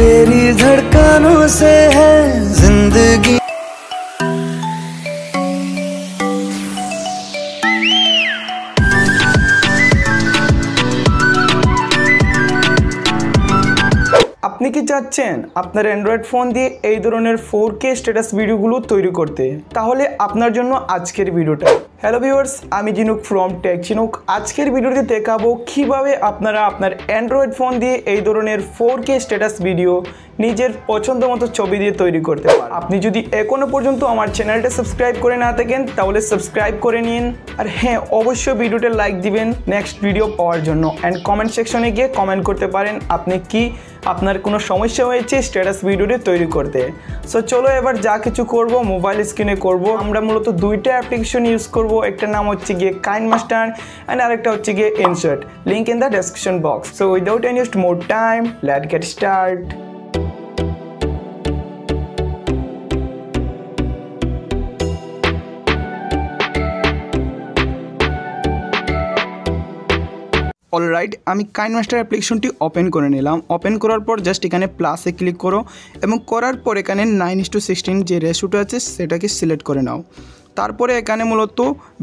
तेरी धड़कनों से है जिंदगी। আপনি কি চাচ্ছেন আপনার অ্যান্ড্রয়েড ফোন দিয়ে এই ধরনের 4K স্ট্যাটাস ভিডিওগুলো তৈরি করতে? তাহলে আপনার জন্য আজকের ভিডিওটা। हेलो ভিউয়ার্স, আমি জিনুক फ्रॉम टेक जिनुक। আজকের ভিডিওতে দেখাবো কিভাবে আপনারা আপনার অ্যান্ড্রয়েড ফোন দিয়ে এই ধরনের 4K স্ট্যাটাস ভিডিও নিজের পছন্দমতো ছবি দিয়ে তৈরি করতে পারেন। আপনি যদি এখনো পর্যন্ত আমার চ্যানেলটা সাবস্ক্রাইব করে না থাকেন তাহলে সাবস্ক্রাইব করে নিন, আর হ্যাঁ অবশ্যই ভিডিওতে লাইক দিবেন নেক্সট ভিডিও পাওয়ার জন্য। এন্ড কমেন্ট সেকশনে গিয়ে কমেন্ট করতে পারেন আপনি কি আপনার কোনো সমস্যা হয়েছে স্ট্যাটাস ভিডিওটি তৈরি করতে। সো চলো এবার যা কিছু করব মোবাইল স্ক্রিনে করব। আমরা মূলত দুইটা অ্যাপ্লিকেশন ইউজ করব, একটা নাম হচ্ছে গিয়ে কাইন মাস্টার এন্ড আরেকটা হচ্ছে গিয়ে insert, link in the description box. So without any waste more time let's get start. Alright, আমি কাইন মাস্টার অ্যাপ্লিকেশনটি ওপেন করে নিলাম। ওপেন করার পর জাস্ট এখানে প্লাসে ক্লিক করো এবং করার পর এখানে 9:16 যে রেশিওটা আছে সেটাকে সিলেক্ট করে নাও। তারপরে এখানে মূলত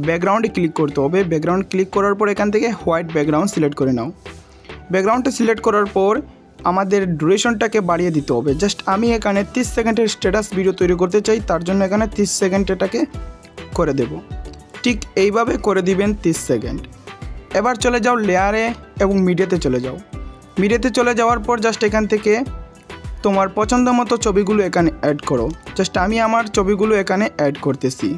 ব্যাকগ্রাউন্ডে ক্লিক করতে হবে। ব্যাকগ্রাউন্ড ক্লিক করার পর এখান থেকে হোয়াইট ব্যাকগ্রাউন্ড সিলেক্ট করে নাও। ব্যাকগ্রাউন্ডটা সিলেক্ট করার পর আমাদের ডিউরেশনটাকে বাড়িয়ে দিতে হবে। জাস্ট আমি এখানে 30 সেকেন্ডের স্ট্যাটাস ভিডিও তৈরি করতে চাই, তার জন্য এখানে 30 সেকেন্ড এটাকে করে দেব। ঠিক এইভাবে করে দিবেন 30 সেকেন্ড। এবার চলে যাও লেয়ারে এবং মিডিয়াতে চলে যাও। মিডিয়াতে চলে যাওয়ার পর জাস্ট এখান থেকে তোমার পছন্দ মতো ছবিগুলো এখানে অ্যাড করো। জাস্ট আমি আমার ছবিগুলো এখানে অ্যাড করতেছি।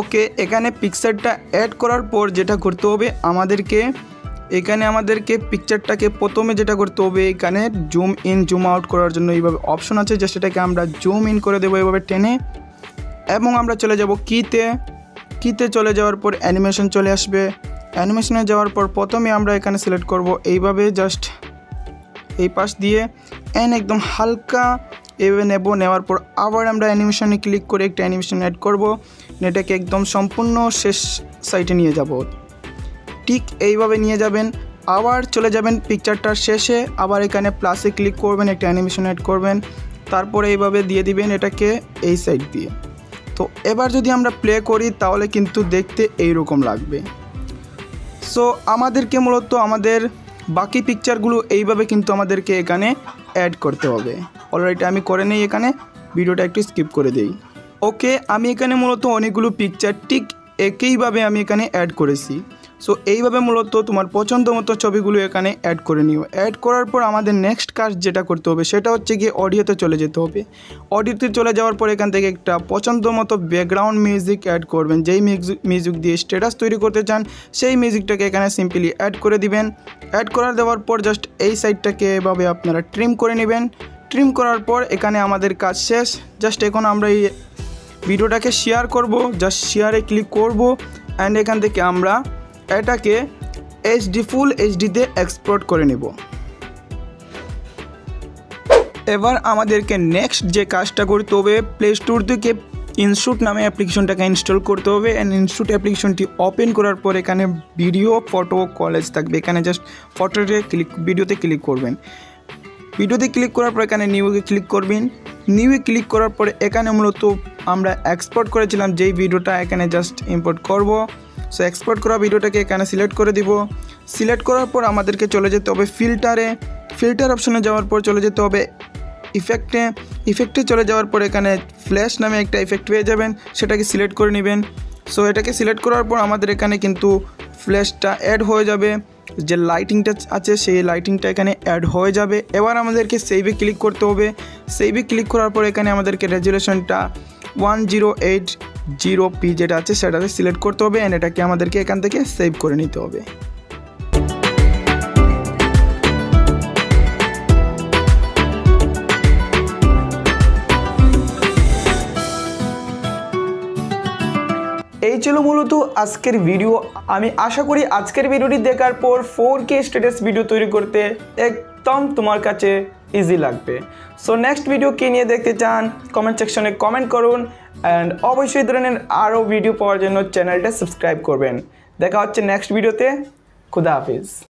ওকে, এখানে পিকচারটা অ্যাড করার পর যেটা করতে হবে আমাদেরকে, এখানে আমাদেরকে পিকচারটাকে প্রথমে যেটা করতে হবে এখানে জুম ইন জুম আউট করার জন্য এইভাবে অপশন আছে, জাস্ট এটাকে আমরা জুম ইন করে দেবো এইভাবে টেনে, এবং আমরা চলে যাব কিতে। চলে যাওয়ার পর অ্যানিমেশন চলে আসবে। অ্যানিমেশনে যাওয়ার পর প্রথমে আমরা এখানে সিলেক্ট করব এইভাবে জাস্ট এই পাশ দিয়ে এন একদম হালকা এইভাবে নেব। নেওয়ার পর আবার আমরা অ্যানিমেশনে ক্লিক করে একটা অ্যানিমেশন অ্যাড করব, এটাকে একদম সম্পূর্ণ শেষ সাইটে নিয়ে যাব। ঠিক এইভাবে নিয়ে যাবেন, আবার চলে যাবেন পিকচারটার শেষে, আবার এখানে প্লাসে ক্লিক করবেন, একটা অ্যানিমেশন অ্যাড করবেন, তারপরে এইভাবে দিয়ে দিবেন এটাকে এই সাইড দিয়ে। তো এবার যদি আমরা প্লে করি তাহলে কিন্তু দেখতে এইরকম লাগবে। সো আমাদেরকে মূলত আমাদের বাকি পিকচারগুলো এইভাবে কিন্তু আমাদেরকে এখানে অ্যাড করতে হবে। অলরেডি আমি করে নেই, এখানে ভিডিওটা একটু স্কিপ করে দেই। ওকে, আমি এখানে মূলত অনেকগুলো পিকচার ঠিক একইভাবে আমি এখানে অ্যাড করেছি। সো এইভাবে মূলত তোমার পছন্দ মতো ছবিগুলো এখানে অ্যাড করে নিও। অ্যাড করার পর আমাদের নেক্সট কাজ যেটা করতে হবে সেটা হচ্ছে গিয়ে অডিওতে চলে যেতে হবে। অডিওতে চলে যাওয়ার পর এখান থেকে একটা পছন্দ মতো ব্যাকগ্রাউন্ড মিউজিক অ্যাড করবেন। যেই মিউজিক দিয়ে স্ট্যাটাস তৈরি করতে চান সেই মিউজিকটাকে এখানে সিম্পলি অ্যাড করে দিবেন। অ্যাড করার দেওয়ার পর জাস্ট এই সাইডটাকে এভাবে আপনারা ট্রিম করে নেবেন। ট্রিম করার পর এখানে আমাদের কাজ শেষ। জাস্ট এখন আমরা এই ভিডিওটাকে শেয়ার করব, জাস্ট শেয়ারে ক্লিক করব অ্যান্ড এখান থেকে আমরা এটাকে HD ফুল HD-তে এক্সপোর্ট করে নেব। এবার আমাদেরকে নেক্সট যে কাজটা করতে হবে, প্লে স্টোর থেকে ইনশুট নামে অ্যাপ্লিকেশনটাকে ইনস্টল করতে হবে। অ্যান্ড ইনশুট অ্যাপ্লিকেশনটি ওপেন করার পর এখানে ভিডিও ফটো কলেজ থাকবে, এখানে জাস্ট ফটোতে ক্লিক, ভিডিওতে ক্লিক করবেন। ভিডিওতে ক্লিক করার পর এখানে নিউয়ে ক্লিক করবেন। নিউয়ে ক্লিক করার পর এখানে মূলত আমরা এক্সপোর্ট করেছিলাম যেই ভিডিওটা, এখানে জাস্ট ইম্পোর্ট করব। সো এক্সপোর্ট করা ভিডিওটাকে এখানে সিলেক্ট করে দিব। সিলেক্ট করার পর আমাদেরকে চলে যেতে হবে ফিল্টারে। ফিল্টার অপশনে যাওয়ার পর চলে যেতে হবে ইফেক্টে। ইফেক্টে চলে যাওয়ার পর এখানে ফ্ল্যাশ নামে একটা ইফেক্ট পেয়ে যাবেন, সেটাকে সিলেক্ট করে নেবেন। সো এটাকে সিলেক্ট করার পর আমাদের এখানে কিন্তু ফ্ল্যাশটা অ্যাড হয়ে যাবে, যে লাইটিংটা আছে সেই লাইটিংটা এখানে অ্যাড হয়ে যাবে। এবার আমাদেরকে সেভে ক্লিক করতে হবে। সেভে ক্লিক করার পর এখানে আমাদেরকে রেজুলেশনটা 1080p যেটা আছে সেটাকে সিলেক্ট করতে হবে অ্যান্ড এটাকে আমাদেরকে এখান থেকে সেভ করে নিতে হবে। এই ছিল মূলত আজকের ভিডিও। আমি আশা করি আজকের ভিডিওটি দেখার পর 4K স্ট্যাটাস ভিডিও তৈরি করতে একদম তোমার কাছে ইজি লাগবে। সো নেক্সট ভিডিও কী নিয়ে দেখতে চান কমেন্ট সেকশনে কমেন্ট করুন অ্যান্ড অবশ্যই ধরনের আরও ভিডিও পাওয়ার জন্য চ্যানেলটা সাবস্ক্রাইব করবেন। देखा होच्छे नेक्स्ट वीडियोते। खुदा हाफिज।